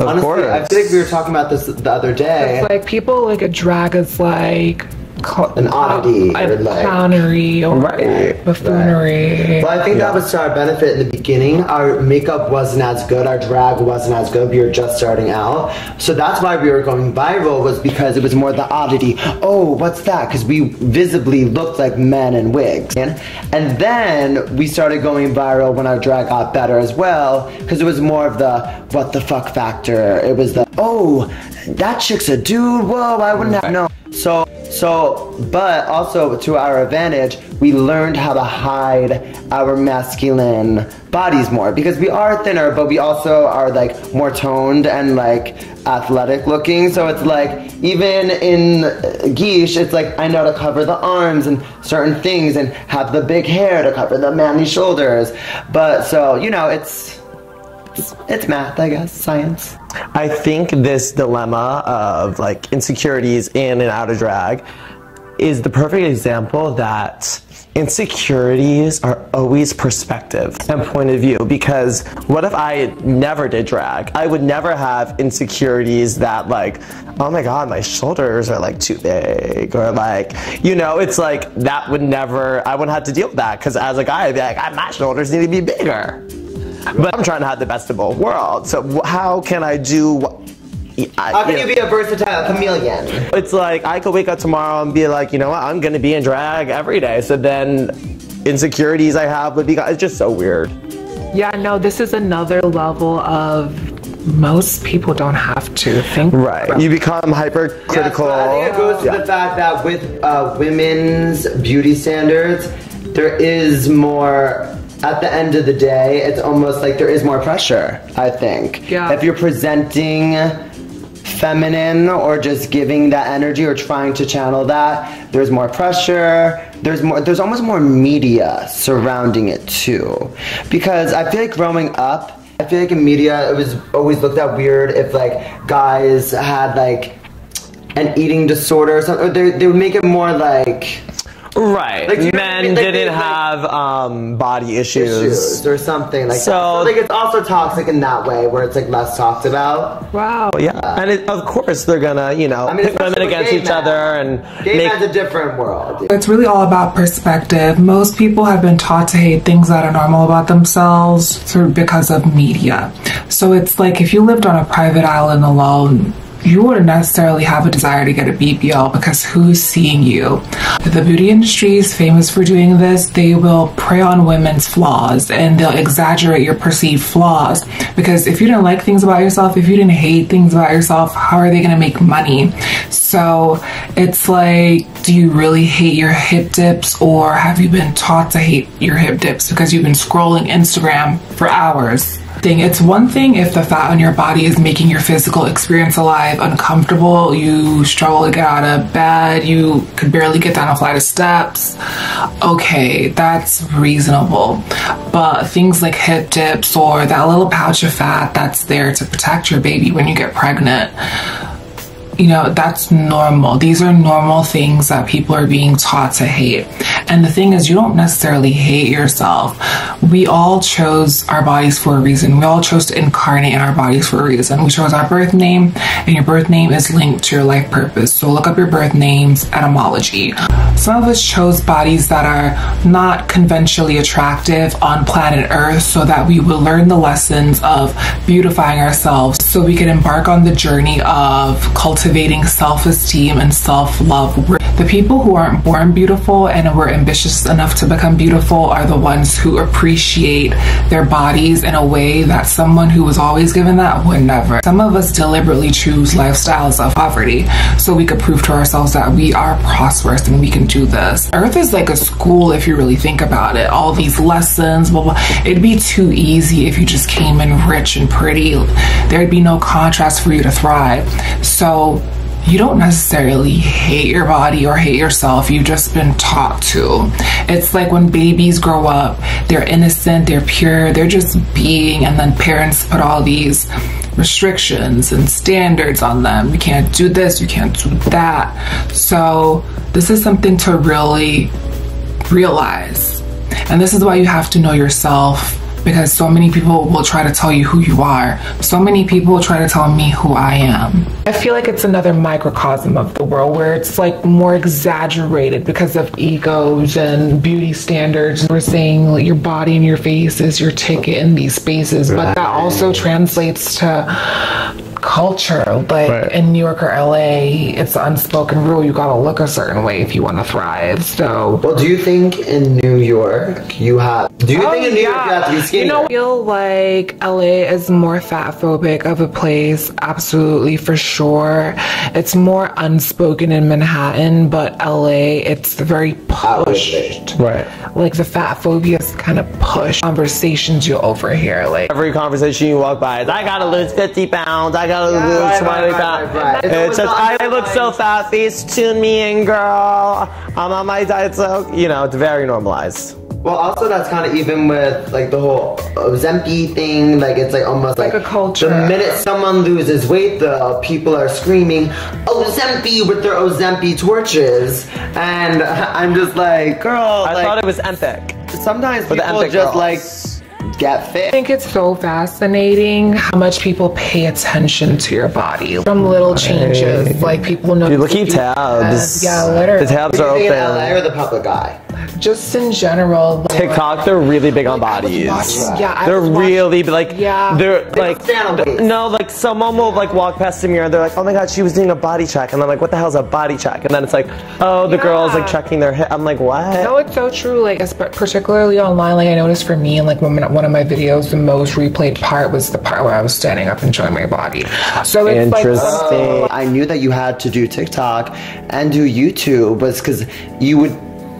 Honestly, course. I feel like we were talking about this the other day. It's like people like a drag is like. An oddity, or like clownery, or right, buffoonery. Right. Well, I think yeah. that was to our benefit in the beginning. Our makeup wasn't as good, our drag wasn't as good. We were just starting out, so that's why we were going viral. Was because it was more the oddity. Oh, what's that? Because we visibly looked like men in wigs, and and then we started going viral when our drag got better as well. Because it was more of the what the fuck factor. It was the oh, that chick's a dude. Whoa, I wouldn't have known. So. So, but also to our advantage, we learned how to hide our masculine bodies more because we are thinner, but we also are like more toned and like athletic looking. So it's like, even in Guiche, it's like I know to cover the arms and certain things and have the big hair to cover the manly shoulders. But so, you know, it's, it's math, I guess, science. I think this dilemma of like insecurities in and out of drag is the perfect example that insecurities are always perspective and point of view, because what if I never did drag? I would never have insecurities that like, oh my god, my shoulders are like too big, or like, you know, it's like that would never, I wouldn't have to deal with that, because as a guy I'd be like, my shoulders need to be bigger. But I'm trying to have the best of both worlds. So how can I do what? I, how can you, know, you be a versatile chameleon? It's like I could wake up tomorrow and be like, you know what? I'm going to be in drag every day. So then insecurities I have would be, it's just so weird. Yeah, no, this is another level of most people don't have to think. Right. About. You become hypercritical. Yeah, so I think it goes to yeah. the fact that with uh, women's beauty standards, there is more... At the end of the day, it's almost like there is more pressure, I think. Yeah. If you're presenting feminine or just giving that energy or trying to channel that, there's more pressure. There's more. There's almost more media surrounding it too. Because I feel like growing up, I feel like in media, it was always looked at weird if like guys had like an eating disorder or something. Or they, they would make it more like... Right, like, men I mean? Like, didn't they, like, have um, body issues. issues or something like so, that. So like it's also toxic in that way where it's like less talked about. Wow, yeah, uh, and it, of course they're gonna, you know, I mean, pick women against each men. other and gay make... men's a different world. It's really all about perspective. Most people have been taught to hate things that are normal about themselves through because of media. So it's like if you lived on a private island alone, you wouldn't necessarily have a desire to get a B B L because who's seeing you? The beauty industry is famous for doing this. They will prey on women's flaws and they'll exaggerate your perceived flaws, because if you didn't like things about yourself, if you didn't hate things about yourself, how are they gonna make money? So it's like, do you really hate your hip dips, or have you been taught to hate your hip dips because you've been scrolling Instagram for hours? Thing. It's one thing if the fat on your body is making your physical experience alive uncomfortable, you struggle to get out of bed, you could barely get down a flight of steps. Okay, that's reasonable. But things like hip dips or that little pouch of fat that's there to protect your baby when you get pregnant, you know, that's normal. These are normal things that people are being taught to hate. And the thing is, you don't necessarily hate yourself. We all chose our bodies for a reason. We all chose to incarnate in our bodies for a reason. We chose our birth name, and your birth name is linked to your life purpose. So look up your birth name's etymology. Some of us chose bodies that are not conventionally attractive on planet Earth so that we will learn the lessons of beautifying ourselves, so we can embark on the journey of cultivating self-esteem and self-love. The people who aren't born beautiful and who are ambitious enough to become beautiful are the ones who appreciate their bodies in a way that someone who was always given that would never. Some of us deliberately choose lifestyles of poverty so we could prove to ourselves that we are prosperous and we can do this. Earth is like a school if you really think about it. All these lessons, blah, blah. It'd be too easy if you just came in rich and pretty. There'd be no contrast for you to thrive. So you don't necessarily hate your body or hate yourself. You've just been taught to. It's like when babies grow up, they're innocent, they're pure, they're just being, and then parents put all these restrictions and standards on them. You can't do this, you can't do that. So this is something to really realize. And this is why you have to know yourself, because so many people will try to tell you who you are. So many people will try to tell me who I am. I feel like it's another microcosm of the world where it's like more exaggerated because of egos and beauty standards. We're saying like your body and your face is your ticket in these spaces, right. But that also translates to culture, like right. In New York or L A, it's an unspoken rule. You gotta look a certain way if you want to thrive. So, well, do you think in New York you have? Do you oh, think in New yeah. York you have to be skinny? You know, I feel like L A is more fat phobic of a place, absolutely for sure. It's more unspoken in Manhattan, but L A, it's very pushed. Right. Like the fat phobia is kind of pushed. Conversations you overhear, like every conversation you walk by, is, I gotta lose fifty pounds. I gotta Yeah, right, right, right, right. It's, it's just, I nice. Look so fat, face tune me in, girl. I'm on my diet, so, you know, it's very normalized. Well, also that's kind of even with like the whole Ozempic thing, like it's like almost like, like a culture. The minute someone loses weight, though, people are screaming Ozempic with their Ozempic torches, and I'm just like, girl. I like, thought it was Empic. Sometimes people the Empic just girls. Like. Get fit. I think it's so fascinating how much people pay attention to your body from little changes. Like people know. You keep tabs. Yeah, literally. The tabs are open. L A or the public eye? Just in general. TikTok, they're really big on bodies. Yeah, they're really like. Yeah. They're like. No, like someone will like walk past the mirror and they're like, oh my god, she was doing a body check, and I'm like, what the hell's a body check? And then it's like, oh, the girl's like checking their hip. I'm like, what? No, it's so true. Like particularly online, like I noticed for me, and like women. One of my videos, the most replayed part was the part where I was standing up and showing my body. So it's interesting. Like, oh. I knew that you had to do TikTok and do YouTube, was because you would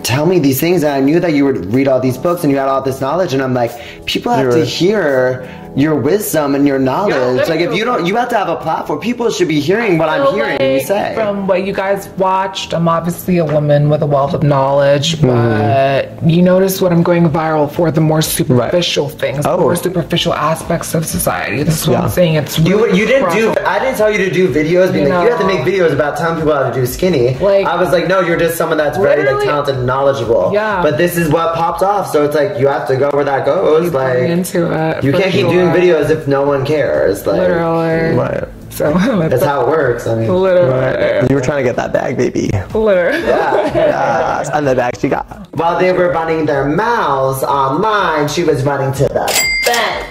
tell me these things, and I knew that you would read all these books and you had all this knowledge, and I'm like, people have You're to hear your wisdom and your knowledge. Yeah, like if you don't, you have to have a platform. People should be hearing what I'm hearing like, you say. From what you guys watched, I'm obviously a woman with a wealth of knowledge, mm. but you notice what I'm going viral for, the more superficial right. things, oh. the more superficial aspects of society. This is what yeah. I'm saying. It's really you, you didn't problem. do, I didn't tell you to do videos, being you, like, you have to make videos about telling people how to do skinny. Like, I was like, no, you're just someone that's very like talented and knowledgeable. Yeah. But this is what popped off. So it's like, you have to go where that goes. You like, into it. You can't keep doing videos if no one cares, like literally. Right. So that's how it works. I mean, literally, right. You were trying to get that bag, baby. Literally, yeah, yeah. And the bag she got. While they were running their mouths online, she was running to the bed.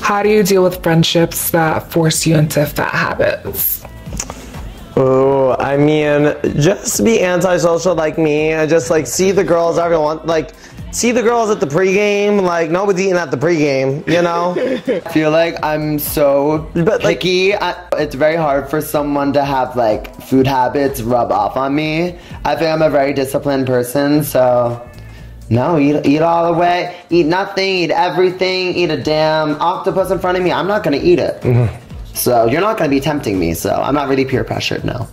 How do you deal with friendships that force you into fat habits? Oh, I mean, just be antisocial like me. I just like see the girls everyone like. See the girls at the pregame, like nobody's eating at the pregame, you know? I feel like I'm so but, like, picky. I, it's very hard for someone to have like food habits rub off on me. I think I'm a very disciplined person, so no, eat, eat all the way, eat nothing, eat everything, eat a damn octopus in front of me. I'm not gonna eat it. Mm-hmm. So you're not gonna be tempting me, so I'm not really peer pressured, no.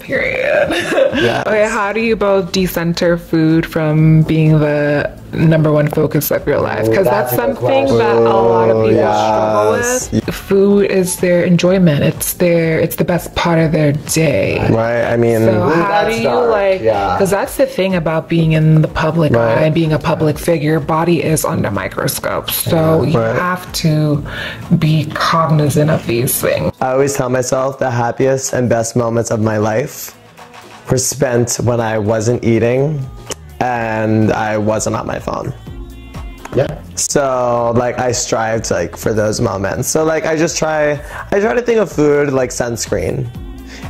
Period. Yes. Okay, how do you both decenter food from being the number one focus of your life? Because that's, that's something that a lot of people yes. struggle with. Food is their enjoyment. It's their. It's the best part of their day. Right. I mean, so how that's do you dark. like? Because yeah. that's the thing about being in the public right. eye and being a public figure. Your body is under microscope, so yeah. you right. have to be cognizant of these things. I always tell myself the happiest and best moments of my life were spent when I wasn't eating. And I wasn't on my phone. Yeah. So like I strived like for those moments. So like I just try, I try to think of food like sunscreen.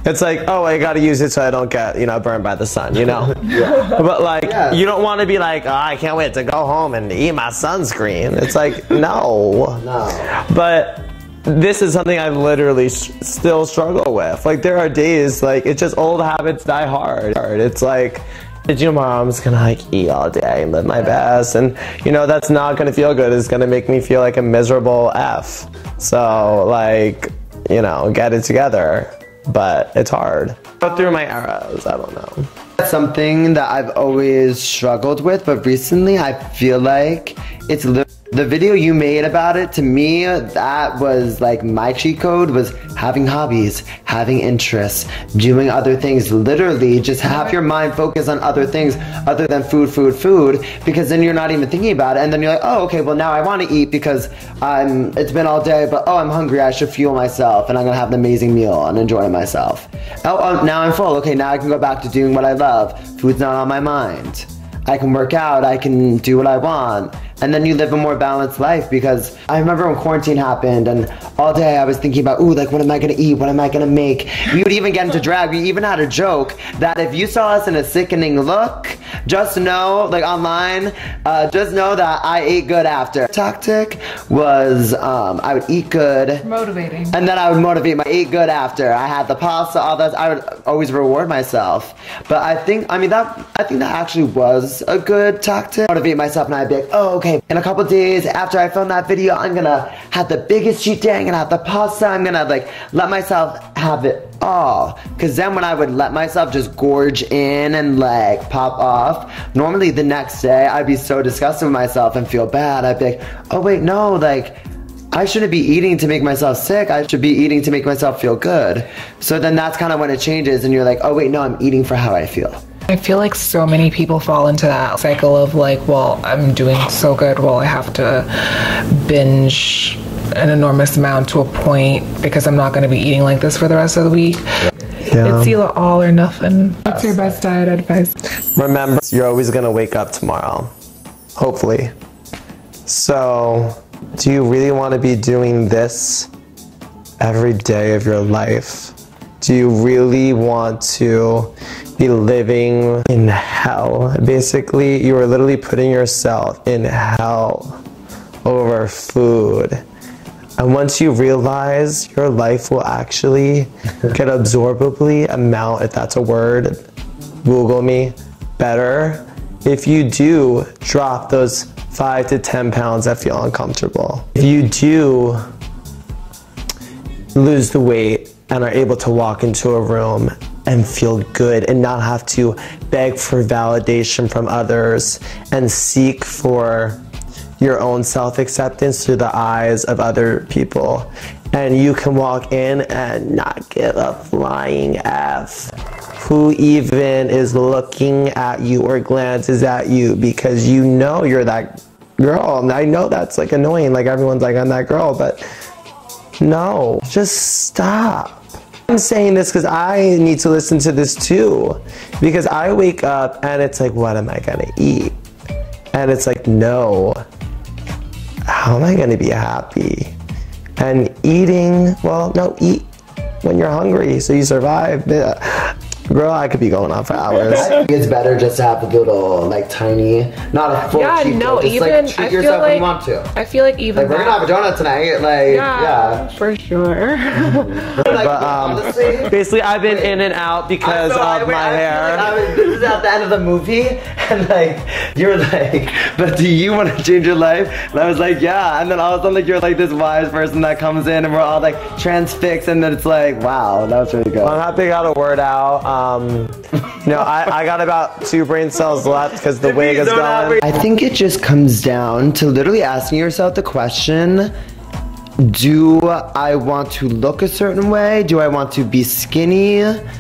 It's like, oh, I gotta use it so I don't get, you know, burned by the sun, you know? Yeah. But like, yeah. you don't wanna be like, oh, I can't wait to go home and eat my sunscreen. It's like, no. No. But this is something I literally sh still struggle with. Like, there are days, like, it's just old habits die hard. It's like, your mom's gonna like eat all day and live my best, and you know that's not gonna feel good. It's gonna make me feel like a miserable F. So like, you know, get it together. But it's hard. But through my eras, I don't know. That's something that I've always struggled with, but recently I feel like it's the video you made about it. To me, that was like my cheat code was having hobbies, having interests, doing other things. Literally, just have your mind focus on other things other than food, food, food, because then you're not even thinking about it. And then you're like, oh, okay, well now I want to eat because I'm. It's been all day, but oh, I'm hungry. I should fuel myself, and I'm gonna have an amazing meal and enjoy myself. Oh, oh, now I'm full. Okay, now I can go back to doing what I love. Food's not on my mind. I can work out, I can do what I want. And then you live a more balanced life, because I remember when quarantine happened and all day I was thinking about, ooh, like what am I gonna eat? What am I gonna make? We would even get into drag. We even had a joke that if you saw us in a sickening look, just know, like online, uh, just know that I ate good after. Tactic was um, I would eat good. Motivating. And then I would motivate my eat good after. I had the pasta, all that. I would always reward myself. But I think, I mean, that I think that actually was a good tactic. Motivate myself, and I'd be like, oh, okay. In a couple days after I film that video, I'm gonna have the biggest cheat day, I'm gonna have the pasta, I'm gonna like let myself have it all. Cause then when I would let myself just gorge in and like pop off, normally the next day I'd be so disgusted with myself and feel bad. I'd be like, oh wait, no, like I shouldn't be eating to make myself sick, I should be eating to make myself feel good. So then that's kind of when it changes and you're like, oh wait, no, I'm eating for how I feel. I feel like so many people fall into that cycle of like, well, I'm doing so good, well, I have to binge an enormous amount to a point because I'm not going to be eating like this for the rest of the week. Yeah. It's either all or nothing. What's your best diet advice? Remember, you're always going to wake up tomorrow, hopefully. So do you really want to be doing this every day of your life? Do you really want to be living in hell? Basically, you are literally putting yourself in hell over food. And once you realize your life will actually get absorbably amount, if that's a word, Google me, better, if you do drop those five to ten pounds that feel uncomfortable. If you do lose the weight, and are able to walk into a room and feel good and not have to beg for validation from others and seek for your own self-acceptance through the eyes of other people. And you can walk in and not give a flying F. Who even is looking at you or glances at you, because you know you're that girl. And I know that's like annoying, like everyone's like, I'm that girl, but no, just stop. I'm saying this because I need to listen to this too, because I wake up and it's like, what am I gonna eat? And it's like, no, how am I gonna be happy? And eating, well, no, eat when you're hungry so you survive. Yeah. Girl, I could be going on for hours. I think it's better just to have a little, like, tiny, not a full yeah, cheat no, just, even, like, treat yourself like, when you want to. I feel like even Like, that, we're gonna have a donut tonight, like, yeah. yeah. For sure. Like, but, um, honestly, basically, I've been wait, in and out because so, of wait, my I hair. Like, I was, this is at the end of the movie, and, like, you were like, but do you want to change your life? And I was like, yeah. And then all of a sudden, like, you're, like, this wise person that comes in, and we're all, like, transfixed, and then it's like, wow, that was really good. Well, I'm happy I got a word out. Um, Um, you know, I, I got about two brain cells left because the wig is gone. I think it just comes down to literally asking yourself the question, do I want to look a certain way? Do I want to be skinny?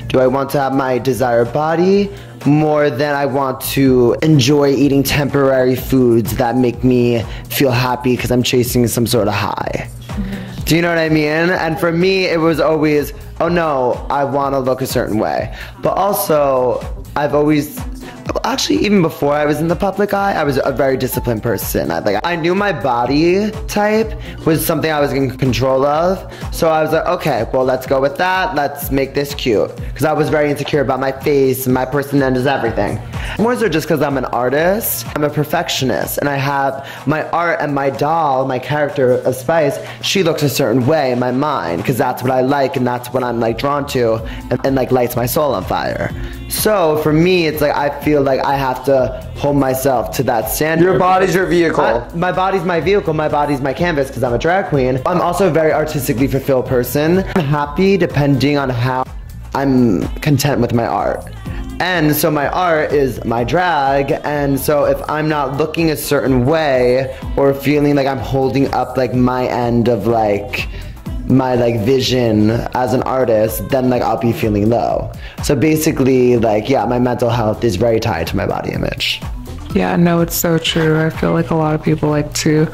Do I want to have my desired body? More than I want to enjoy eating temporary foods that make me feel happy because I'm chasing some sort of high. Do you know what I mean? And for me, it was always, oh no, I want to look a certain way. But also, I've always Actually, even before I was in the public eye, I was a very disciplined person. I, like, I knew my body type was something I was in control of. So I was like, okay, well, let's go with that. Let's make this cute. Because I was very insecure about my face and my personality is everything. More so just because I'm an artist. I'm a perfectionist. And I have my art and my doll, my character of Spice, she looks a certain way in my mind. Because that's what I like and that's what I'm, like, drawn to and, and like, lights my soul on fire. So for me, it's like I feel like I have to hold myself to that standard. Your body's your vehicle. I, my body's my vehicle. My body's my canvas because I'm a drag queen. I'm also a very artistically fulfilled person. I'm happy depending on how I'm content with my art. And so my art is my drag, and so if I'm not looking a certain way or feeling like I'm holding up like my end of like my like vision as an artist, then like I'll be feeling low. So basically, like, yeah, my mental health is very tied to my body image. Yeah, no, it's so true. I feel like a lot of people like to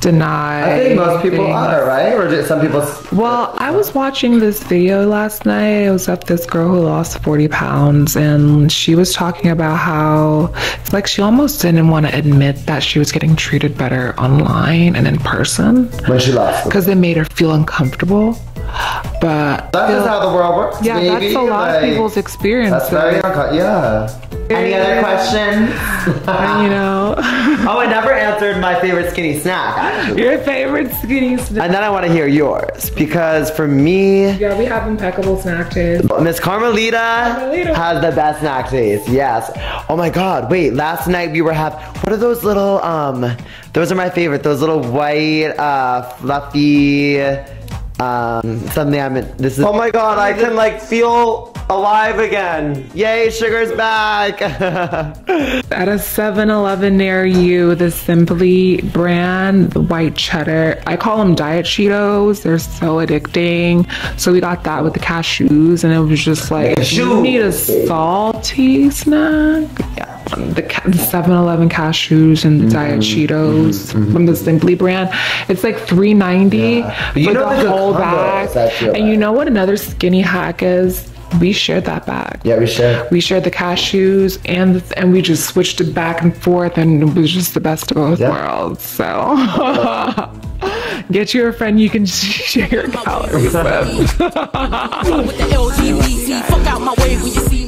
deny. I think most people are, right? Or just some people. Well, I was watching this video last night. It was of this girl who lost forty pounds, and she was talking about how it's like she almost didn't want to admit that she was getting treated better online and in person when she lost, because it made her feel uncomfortable. But that is how the world works. Yeah, maybe. That's a lot like, of people's experience. That's very uncut. Yeah. Any other questions? You know. Oh, I never answered my favorite skinny snack. Actually. Your favorite skinny snack. And then I want to hear yours, because for me. Yeah, we have impeccable snack taste. Miss Carmelita, Carmelita has the best snack taste. Yes. Oh my God. Wait. Last night we were having. What are those little? Um, those are my favorite. Those little white, uh, fluffy. Um, something I'm in, this is- Oh my God, I can like feel alive again. Yay, Sugar's back. At a seven eleven near you, the Simply brand, the white cheddar. I call them Diet Cheetos. They're so addicting. So we got that with the cashews, and it was just like, if you need a salty snack. Yeah. The seven eleven cashews and mm-hmm. Diet Cheetos mm-hmm. from the Simply brand. It's like three ninety yeah. for you know the, the whole bag. And you know what another skinny hack is? We shared that bag. Yeah, we shared. We shared the cashews, and and we just switched it back and forth, and it was just the best of both yeah. worlds. So get you a friend you can share your calories with.